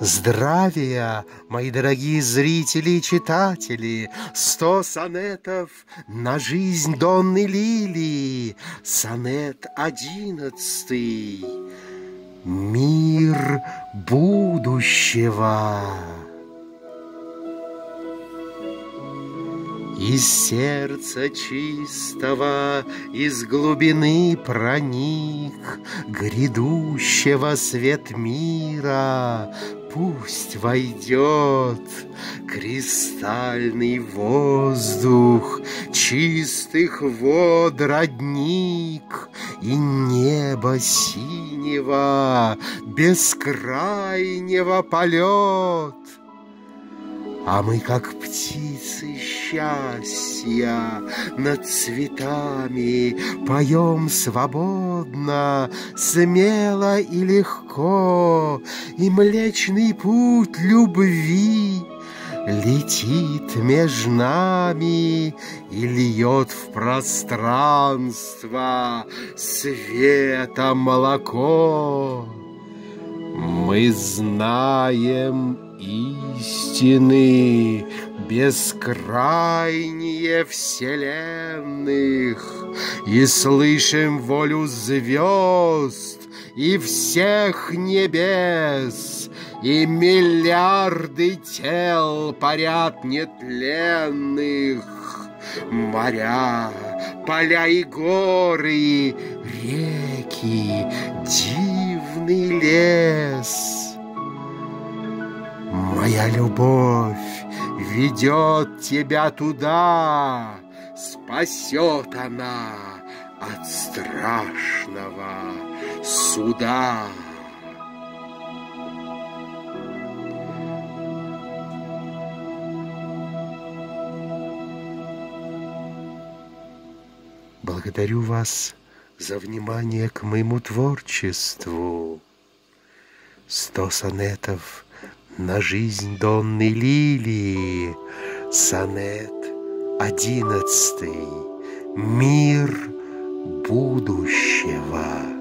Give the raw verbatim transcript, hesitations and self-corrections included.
Здравия, мои дорогие зрители и читатели! сто сонетов на жизнь Донны Лилии! Сонет одиннадцатый. Мир будущего. Из сердца чистого, из глубины проник грядущего свет мира. Пусть войдет кристальный воздух, чистых вод родник и небо синего, бескрайнего полет. А мы, как птицы счастья, над цветами поем свободно, смело и легко, и Млечный Путь любви летит между нами и льет в пространство света молоко. Мы знаем истины бескрайние вселенных и слышим волю звезд и всех небес, и миллиарды тел парят нетленных, моря, поля и горы, реки, дивный лес. Моя любовь ведет тебя туда, спасет она от страшного суда. Благодарю вас за внимание к моему творчеству. сто сонетов на жизнь Донны Лилии. Сонет одиннадцатый. Мир будущего.